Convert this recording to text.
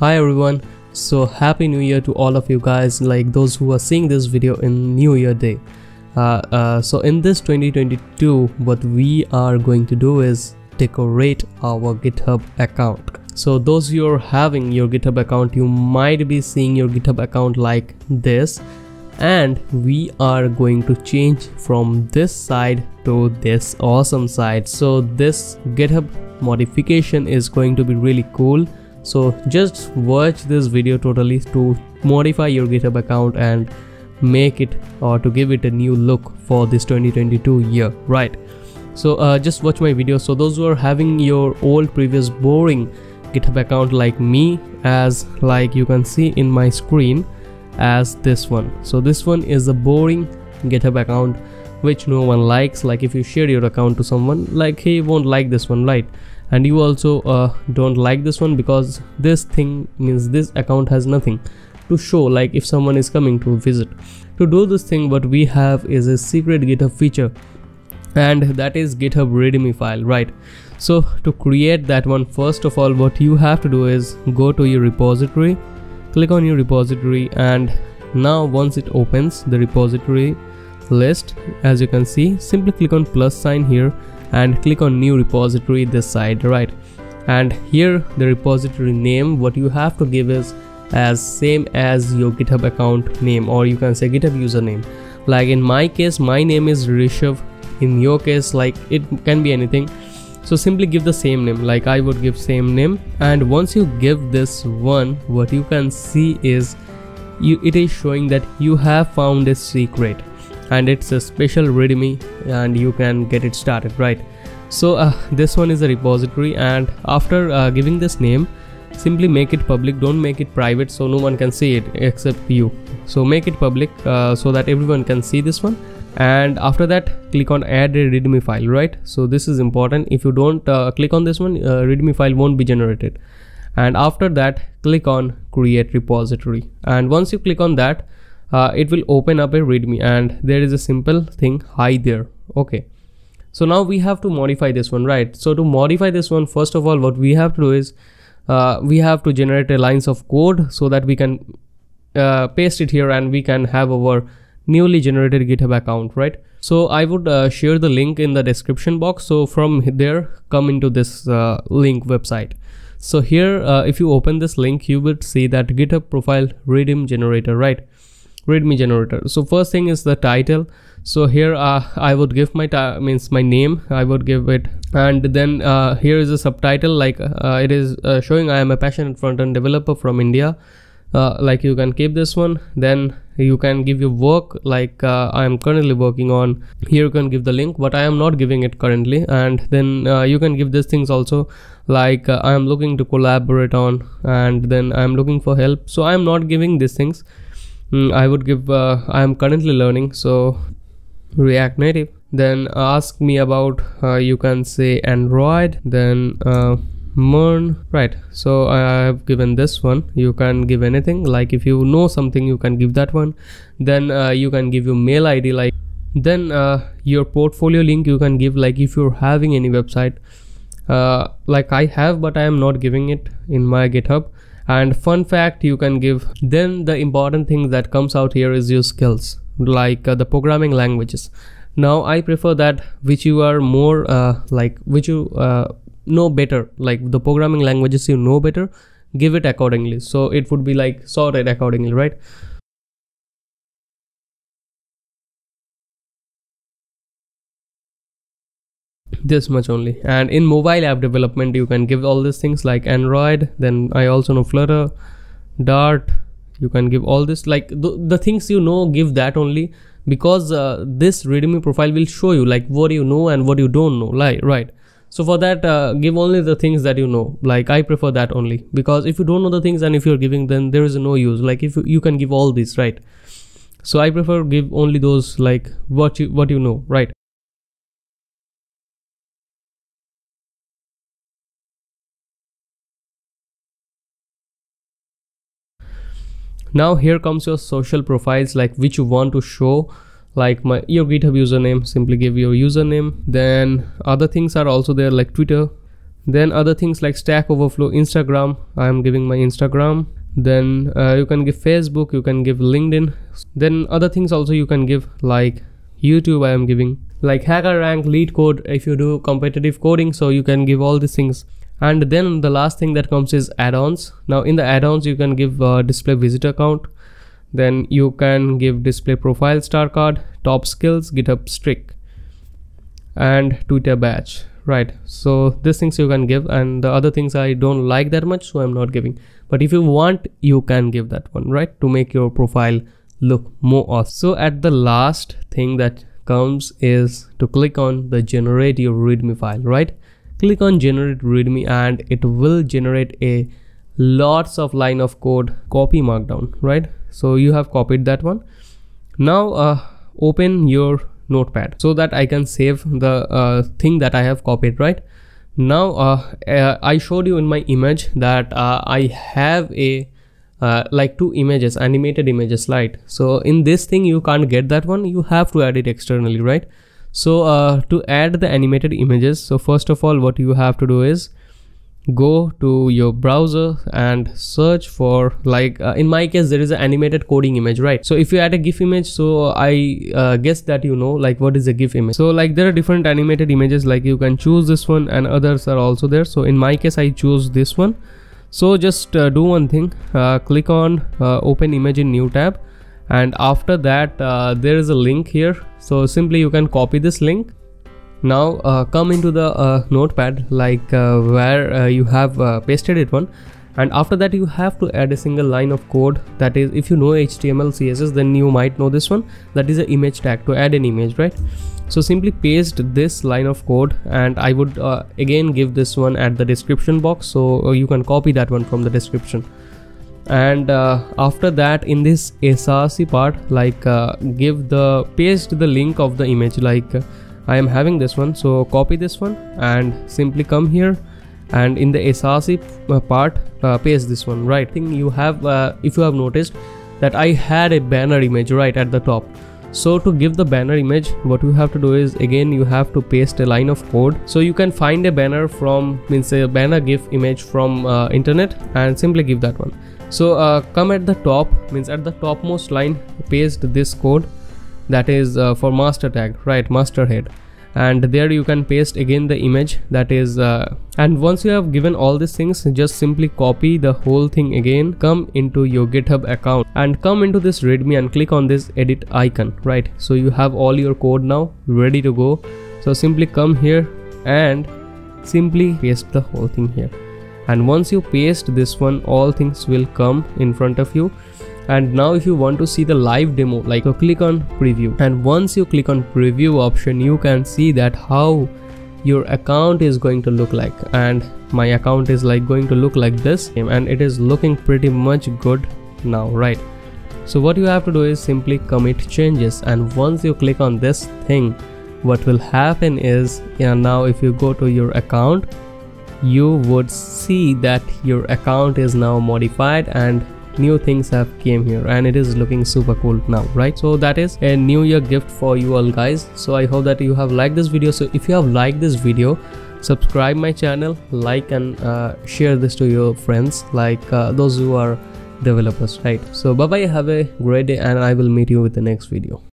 Hi everyone, so happy new year to all of you guys, like those who are seeing this video in new year day. So in this 2022, what we are going to do is decorate our GitHub account. So those who are having your GitHub account, you might be seeing your GitHub account like this, and we are going to change from this side to this awesome side. So this GitHub modification is going to be really cool. So just watch this video totally to modify your GitHub account and make it or to give it a new look for this 2022 year, right? So just watch my video. So those who are having your old previous boring GitHub account like me, as like you can see in my screen as this one. So this one is a boring GitHub account which no one likes. Like if you share your account to someone, like he won't like this one, right? And you also don't like this one, because this thing means this account has nothing to show, like if someone is coming to visit. To do this thing, what we have is a secret GitHub feature, and that is GitHub README file, right? So to create that one, first of all what you have to do is go to your repository, click on your repository, and now once it opens the repository list, as you can see, simply click on plus sign here and click on new repository this side, right? And here the repository name what you have to give is as same as your GitHub account name, or you can say GitHub username. Like in my case, my name is Rishav. In your case, like it can be anything. So simply give the same name, like I would give same name. And once you give this one, what you can see is it is showing that you have found a secret, and it's a special README, and you can get it started, right? So this one is a repository, and after giving this name, simply make it public. Don't make it private, so no one can see it except you. So make it public so that everyone can see this one. And after that, click on add a README file, right? So this is important. If you don't click on this one, README file won't be generated. And after that, click on create repository, and once you click on that, it will open up a README, and there is a simple thing, hi there. Okay, so now we have to modify this one, right? So to modify this one, first of all what we have to do is we have to generate a lines of code so that we can paste it here, and we can have our newly generated GitHub account, right? So I would share the link in the description box. So from there, come into this link website. So here if you open this link, you would see that GitHub profile README generator, right? README generator. So first thing is the title. So here I would give my name, I would give it, and then here is a subtitle, like it is showing I am a passionate front-end developer from India. Like you can keep this one. Then you can give your work, like I am currently working on. Here you can give the link, but I am not giving it currently. And then you can give these things also, like I am looking to collaborate on, and then I am looking for help. So I am not giving these things. I would give I am currently learning, so React Native. Then ask me about, you can say Android, then MERN, right? So I have given this one. You can give anything, like if you know something you can give that one. Then you can give your mail ID, like then your portfolio link you can give, like if you're having any website, like I have, but I am not giving it in my GitHub. And fun fact you can give. Then the important thing that comes out here is your skills, like the programming languages. Now I prefer that which you are more like which you know better, like the programming languages you know better, give it accordingly. So it would be like sorted accordingly, right? This much only. And in mobile app development you can give all these things, like Android, then I also know Flutter, Dart. You can give all this, like the things you know, give that only, because this README profile will show you like what you know and what you don't know, like, right? So for that give only the things that you know, like I prefer that only, because if you don't know the things and if you're giving, then there is no use. Like if you can give all these, right? So I prefer give only those, like what you know, right? Now here comes your social profiles, like which you want to show, like your GitHub username, simply give your username. Then other things are also there, like Twitter, Then other things like Stack Overflow, Instagram, I am giving my Instagram. Then you can give Facebook, you can give LinkedIn. Then other things also you can give, like YouTube I am giving, like HackerRank, LeetCode if you do competitive coding, so you can give all these things. And then the last thing that comes is add-ons. Now in the add-ons you can give display visitor count, then you can give display profile, star card, top skills, GitHub streak, and Twitter badge, right? So these things you can give, and the other things I don't like that much, so I'm not giving. But if you want, you can give that one, right, to make your profile look more awesome. So at the last thing that comes is to click on the generate your readme file, right? Click on generate readme and it will generate a lots of line of code copy markdown, right? So you have copied that one. Now open your notepad so that I can save the thing that I have copied, right? Now I showed you in my image that I have a like two images, animated images, right? So in this thing you can't get that one, you have to add it externally, right? So to add the animated images, so first of all what you have to do is go to your browser and search for, like in my case there is an animated coding image, right? So if you add a GIF image, so I guess that you know like what is a GIF image. So like there are different animated images, like you can choose this one and others are also there. So in my case I choose this one. So just do one thing, click on open image in new tab, and after that there is a link here, so simply you can copy this link. Now come into the notepad, like where you have pasted it one, and after that you have to add a single line of code. That is, if you know HTML, CSS, then you might know this one, that is an image tag, to add an image, right? So simply paste this line of code, and I would again give this one at the description box, so you can copy that one from the description. And after that, in this src part, like give the paste the link of the image, like I am having this one, so copy this one and simply come here, and in the src part paste this one, right? Thing you have, if you have noticed that I had a banner image right at the top. So to give the banner image, what you have to do is again you have to paste a line of code. So you can find a banner from, means a banner GIF image from internet, and simply give that one. So come at the top, means at the topmost line, paste this code, that is for master tag, right, master head, and there you can paste again the image, that is and once you have given all these things, just simply copy the whole thing again, come into your GitHub account and come into this readme and click on this edit icon, right? So you have all your code now ready to go, so simply come here and simply paste the whole thing here, and once you paste this one, all things will come in front of you. And now if you want to see the live demo, like you click on preview, and once you click on preview option, you can see that how your account is going to look like, and my account is like going to look like this, and it is looking pretty much good now, right? So what you have to do is simply commit changes, and once you click on this thing, what will happen is, yeah, now if you go to your account, you would see that your account is now modified and new things have came here, and it is looking super cool now, right? So that is a new year gift for you all guys. So I hope that you have liked this video. So if you have liked this video, subscribe my channel, like and share this to your friends, like those who are developers, right? So bye bye, have a great day, and I will meet you with the next video.